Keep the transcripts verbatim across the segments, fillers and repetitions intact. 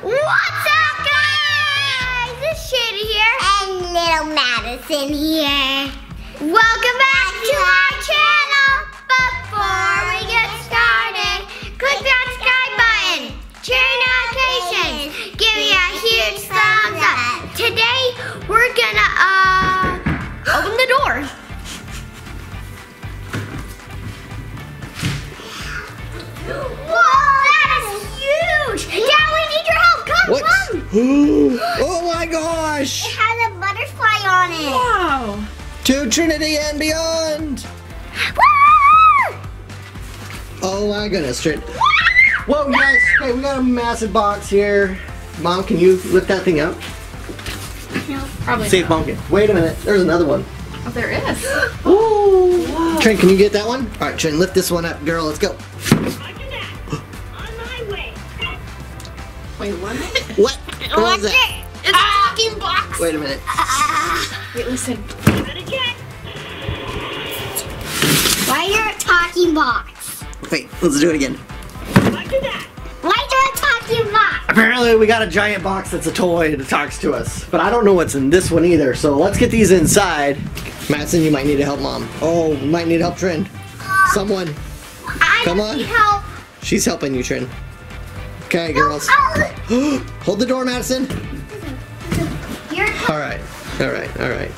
What's up, guys? It's Shady here. And little Madison here. Welcome back to our channel. Before we get started, click that subscribe button. Turn notifications. Give me a huge thumbs up. Today, we're gonna, uh, open the door. Whoa, that is huge. Dad, we need your help. Come, what? Come. Ooh. Oh my gosh. It has a butterfly on it. Wow. To Trinity and Beyond. Woo! Oh my goodness. Trin Whoa, guys. Hey, we got a massive box here. Mom, can you lift that thing up? No, probably Safe not. Mom can. Wait a minute. There's another one. Oh, there is. Ooh. Wow. Trin, can you get that one? All right, Trin, lift this one up. Girl, let's go. Wait, what? What? What was it? That? It's ah. a fucking box. Wait a minute. Ah. Wait, listen. Why is there a talking box? Wait, let's do it again. Why is there a talking box? Apparently, we got a giant box that's a toy that talks to us. But I don't know what's in this one either, so let's get these inside. Madison, you might need to help Mom. Oh, you might need help, Trin. Uh, Someone. I Come on. Need help. She's helping you, Trin. Okay, girls. Hold the door, Madison. All right, all right, all right.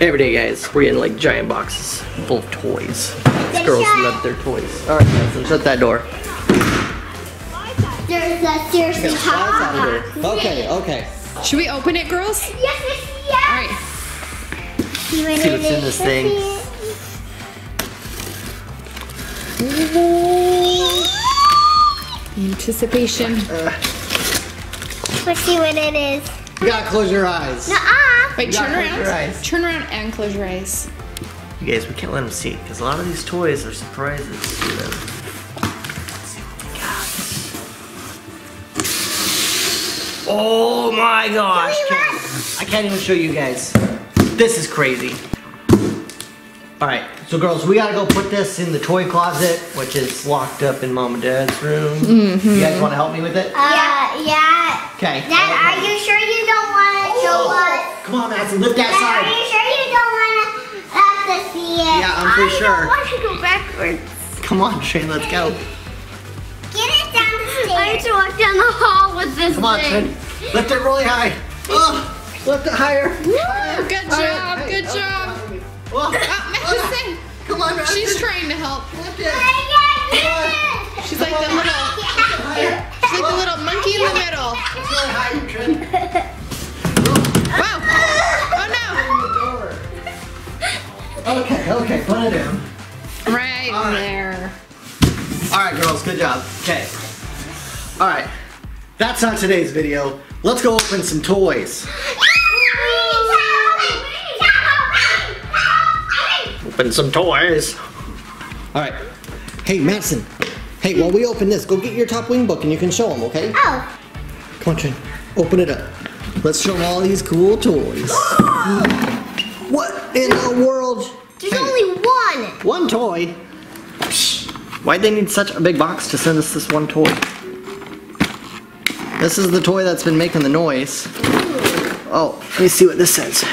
Every day, guys, we're getting like giant boxes full of toys. These girls love their toys. All right, Madison, shut that door. There's a seriously hot box. Okay, okay. Should we open it, girls? Yes, yes, yes. All right. See what's in this thing. Anticipation. Uh, Let's see what it is. You gotta close your eyes. Nuh-uh. Wait, turn around. Turn around and close your eyes. You guys, we can't let them see because a lot of these toys are surprises to them. Let's see what we got. Oh my gosh! Can't, I can't even show you guys. This is crazy. All right, so girls, we gotta go put this in the toy closet, which is locked up in Mom and Dad's room. Mm-hmm. You guys want to help me with it? Uh, yeah, yeah. Okay. Dad, are you sure you don't want to show us? Come on, Madison, lift that Dad, side. Are you sure you don't want to have to see it? Yeah, I'm pretty I sure. I want to go backwards. Come on, Shane, let's go. Get it down the stairs. I need to walk down the hall with this Come on, thing. Shane. Lift it really high. Oh, lift it higher. Woo, higher. Good job, hey, good job. Oh, Madison! Come on, Madison! She's trying to help. She's like the little, she's like the little monkey in the middle. Wow! Oh no! Okay, okay, put it down. Right, All right. there. All right, girls, good job. Okay. All right, that's not today's video. Let's go open some toys. Open some toys. All right. Hey, Madison. Hey, while we open this, go get your Top Wing book and you can show them, okay? Oh. Come on, Trin. Open it up. Let's show them all these cool toys. What in the world? There's hey, only one. One toy? Why'd they need such a big box to send us this one toy? This is the toy that's been making the noise. Ooh. Oh, let me see what this says.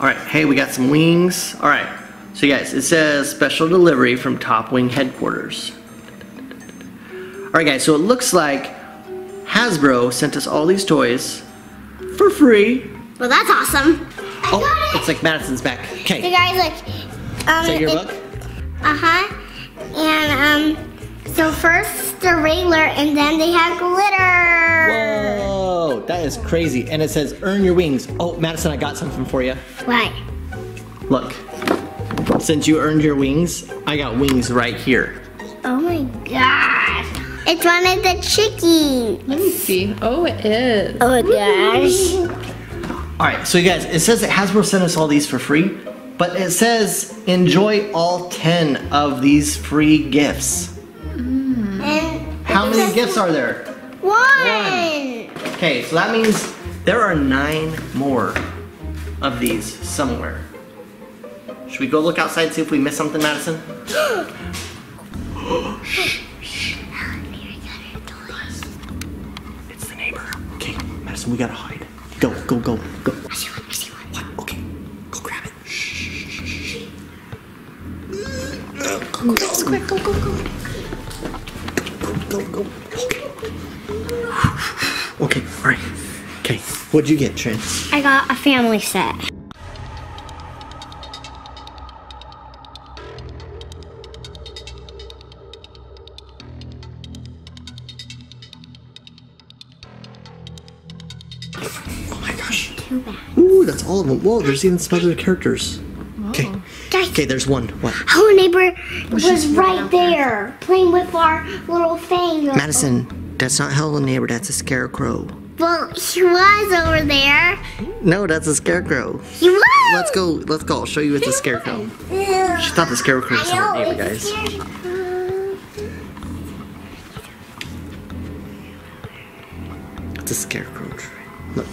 Alright, hey, we got some wings. Alright, so you guys, it says special delivery from Top Wing headquarters. Alright guys, so it looks like Hasbro sent us all these toys for free. Well, that's awesome. I oh, got it. It's like Madison's back. Okay. So guys, look. Um, Is that your it, book? Uh-huh. And, um, so first the regular, and then they have glitter. Whoa. Oh, that is crazy. And it says, earn your wings. Oh, Madison, I got something for you. Why? Look, since you earned your wings, I got wings right here. Oh my gosh. It's one of the chickies. Let me see. Oh, it is. Oh, gosh. All right, so you guys, it says that Hasbro sent us all these for free, but it says, enjoy all ten of these free gifts. Mm. And how many gifts are there? One. One. Okay, so that means there are nine more of these somewhere. Should we go look outside and see if we missed something, Madison? Shh, shh. so we gotta hide. Go, go, go, go. I see one, I see one. What? Okay, go grab it. Shh, shh, shh. Go, go, go, quick, go, go, go. Go, go, go. Okay, okay. All right. Okay, what'd you get, Trin? I got a family set. Ooh, that's all of them. Whoa, there's even some other characters. Okay. Okay, there's one. What? Hello Neighbor was right there, playing with our little thing. Madison, that's not Hello Neighbor, that's a scarecrow. Well, he was over there. No, that's a scarecrow. He was! Let's go, let's go, I'll show you it's a scarecrow. She thought the scarecrow was Hello Neighbor, guys. It's a scarecrow. Look.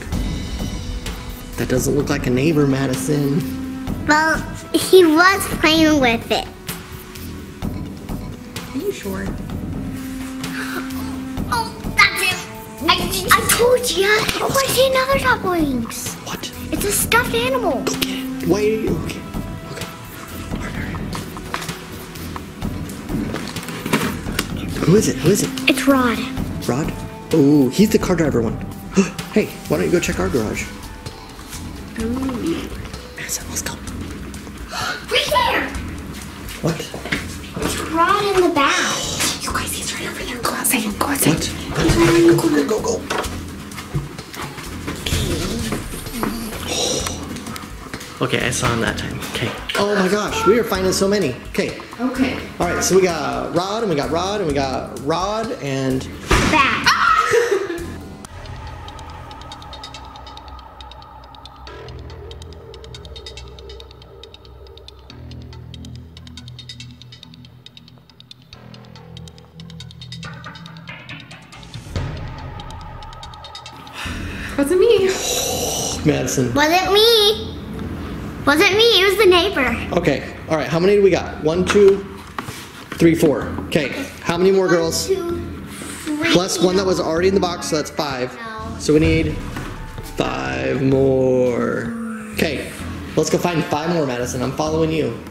That doesn't look like a neighbor, Madison. Well, he was playing with it. Are you sure? Oh, that's it. I, I told you. Oh, I see another Top Wings. What? It's a stuffed animal. Go get it. Wait, okay. Okay. All right, all right. Who is it? Who is it? It's Rod. Rod? Oh, he's the car driver one. Hey, why don't you go check our garage? Madison, let's go. Right there! What? It's Rod in the back. You guys, he's right over there. Go outside. Go outside. What? Go, go, go, go, go. Okay. Okay, I saw him that time. Okay. Oh my gosh, we are finding so many. Okay. Okay. All right, so we got Rod, and we got Rod, and we got Rod, and... Back. Wasn't me. Madison. Wasn't me. Wasn't me. It was the neighbor. Okay. All right. How many do we got? One, two, three, four. Okay. How many more one, girls? Two, three. Plus one that was already in the box, so that's five. No. So we need five more. Okay. Let's go find five more, Madison. I'm following you. You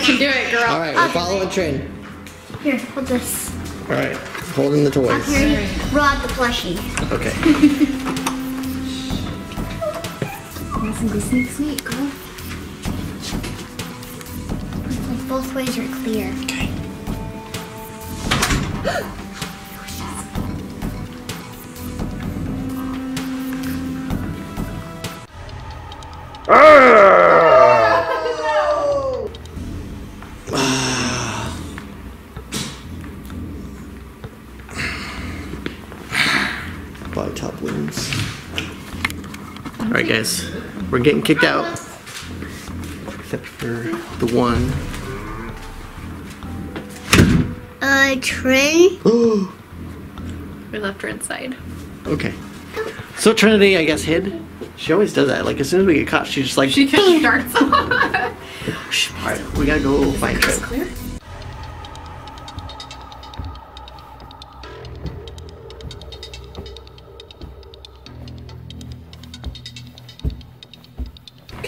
can do it, girl. All right. We're okay. Following the train. Here, hold this. All right. Holding the toys. Here, Rod the plushie. Okay. Nice and sneak, sneak, girl. Both ways are clear. Okay. Top Wings. Alright guys, we're getting kicked out. Except for the one. Uh, Trin? We left her inside. Okay. So Trinity, I guess, hid. She always does that. Like, as soon as we get caught, she just like... She just darts off. Alright, we gotta go find Trin.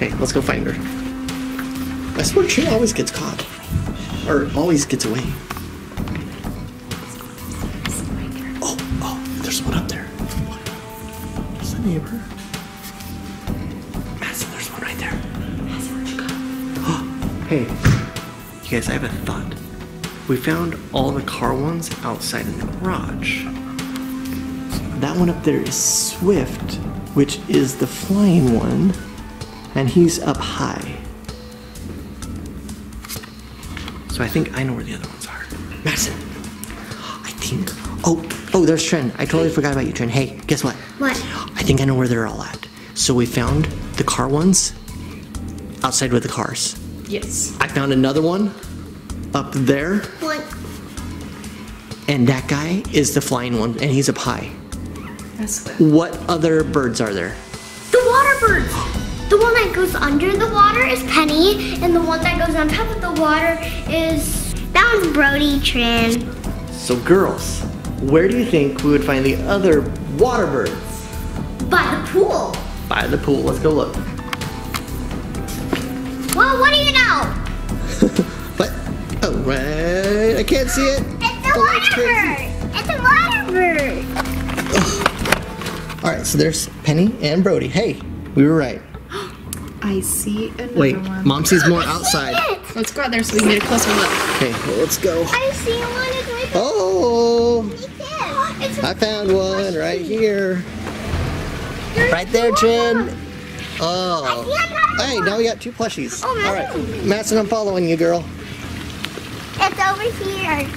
Okay, let's go find her. I swear Trin always gets caught. Or always gets away. Oh, oh, there's one up there. There's a neighbor. Madison, there's one right there. Madison, where'd you go? Oh, hey. You guys, I have a thought. We found all the car ones outside in the garage. That one up there is Swift, which is the flying one. And he's up high. So I think I know where the other ones are. Madison, I think, oh, oh, there's Trin. I totally forgot about you, Trin. Hey, guess what? What? I think I know where they're all at. So we found the car ones outside with the cars. Yes. I found another one up there. What? And that guy is the flying one, and he's up high. That's what. What other birds are there? The water birds. The one that goes under the water is Penny, and the one that goes on top of the water is... That one's Brody, Trin. So girls, where do you think we would find the other water birds? By the pool. By the pool. Let's go look. Well, what do you know? What? Oh, right. I can't see it. It's a water bird. It's a water bird. All right, so there's Penny and Brody. Hey, we were right. I see another Wait, one. Wait, Mom sees more outside. Let's go out there so we can get a closer look. Okay, well, let's go. I see one. Oh! Me too. It's I found one right here. There's right there, Trin. Oh. Hey, now we got two plushies. Oh, all right, Madison, I'm following you, girl. It's over here.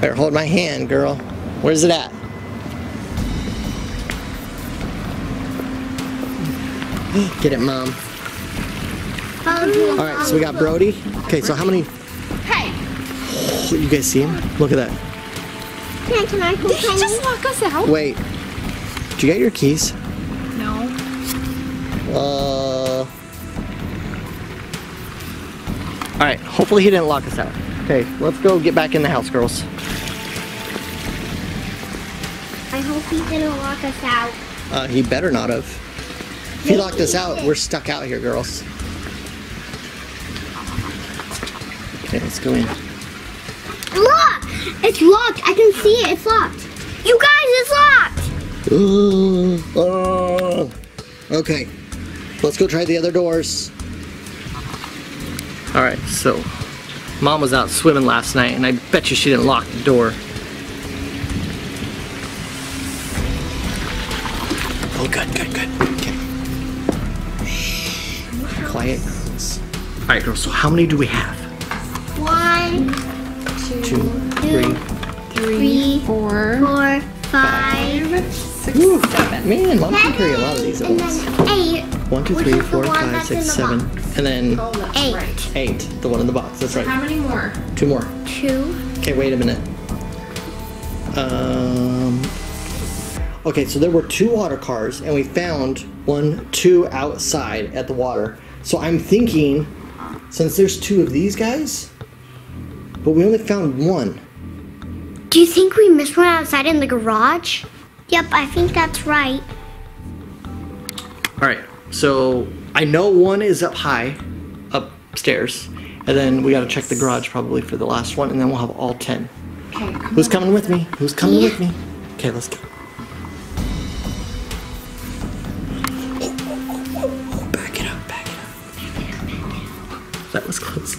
Better hold my hand, girl. Where's it at? Get it, Mom. All right, so we got Brody. Okay, so how many? Hey. Oh, you guys see him? Look at that. Can, can I Did he just lock us out? Wait. Did you get your keys? No. Uh. All right. Hopefully he didn't lock us out. Okay, let's go get back in the house, girls. I hope he didn't lock us out. Uh, he better not have. If he locked us out, we're stuck out here, girls. Okay, let's go in. Look! It's locked. I can see it. It's locked. You guys, it's locked! Ooh, oh. Okay, let's go try the other doors. Alright, so Mom was out swimming last night, and I bet you she didn't lock the door. Oh, good, good, good. Quiet. All right, girls, so how many do we have? One, two, two three, three, three, four, four five, five, six, Ooh, seven. Man, Mom can carry a lot of these at once. Eight. One, two, three, four, five, six, seven. Box. And then oh, that's eight. Right. Eight, the one in the box, that's right. How many more? Two more. Two. Okay, wait a minute. Um. Okay, so there were two water cars, and we found one, two outside at the water. So I'm thinking, since there's two of these guys, but we only found one. Do you think we missed one outside in the garage? Yep, I think that's right. All right, so I know one is up high, upstairs, and then we gotta check the garage probably for the last one, and then we'll have all ten. Okay. Who's coming with me? Who's coming with me? Okay, let's go. That was close.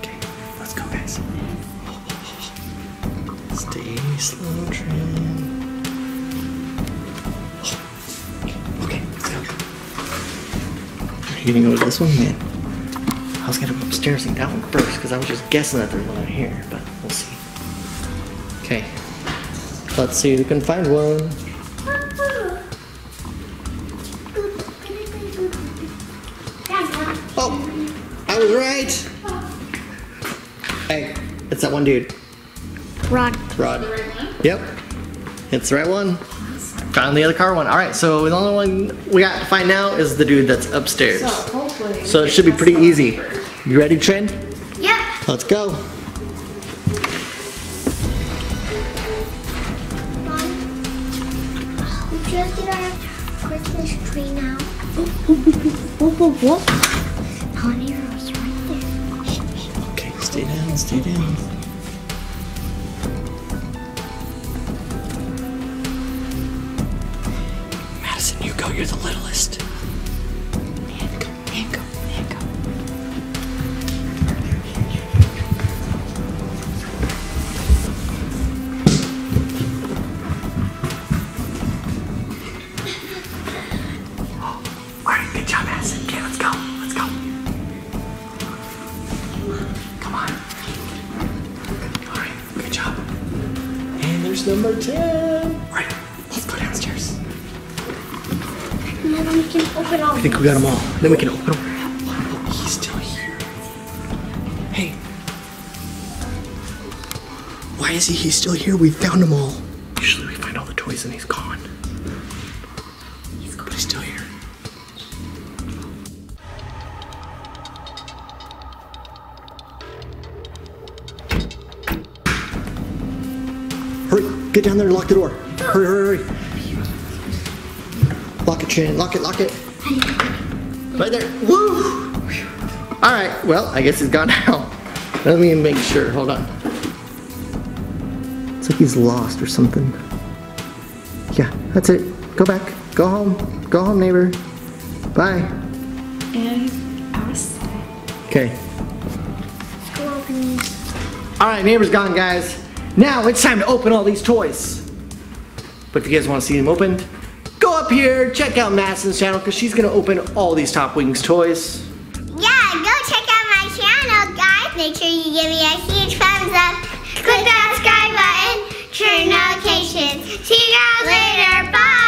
Okay, let's go, guys. Stay slow, Trin. Okay, let's go. Are you gonna go to this one? Man, I was gonna go upstairs and that one first because I was just guessing that there's one out here, but we'll see. Okay, let's see who can find one. Right. Hey, it's that one dude. Rod. Rod. Yep. It's the right one. Found the other car one. All right, so the only one we got to find now is the dude that's upstairs. So, hopefully so it should be pretty easy. You ready, Trin? Yep. Let's go. Mom, we just did our Christmas tree now. Honey. Stay down, stay down. Madison, you go, you're the littlest. Man, go, man, go, man, go. All right, good job, Madison. Okay, let's go, let's go. Number ten. All right, let's go downstairs. And then we can open all. I think we got them all. Then we can open them. Oh, he's still here. Hey, why is he? He's still here. We found them all. Usually we find all the toys and he's gone. He's gone. But he's still here. Hurry, get down there and lock the door. Hurry, hurry, hurry. Lock it, Shannon. Lock it, lock it. Right there. Woo! Alright, well, I guess he's gone out. Let me make sure. Hold on. It's like he's lost or something. Yeah, that's it. Go back. Go home. Go home, neighbor. Bye. And outside. Okay. Alright, neighbor's gone, guys. Now it's time to open all these toys. But if you guys want to see them opened, go up here, check out Madison's channel, because she's going to open all these Top Wings toys. Yeah, go check out my channel, guys. Make sure you give me a huge thumbs up. Click that subscribe button. Turn notifications. See you guys later. Bye.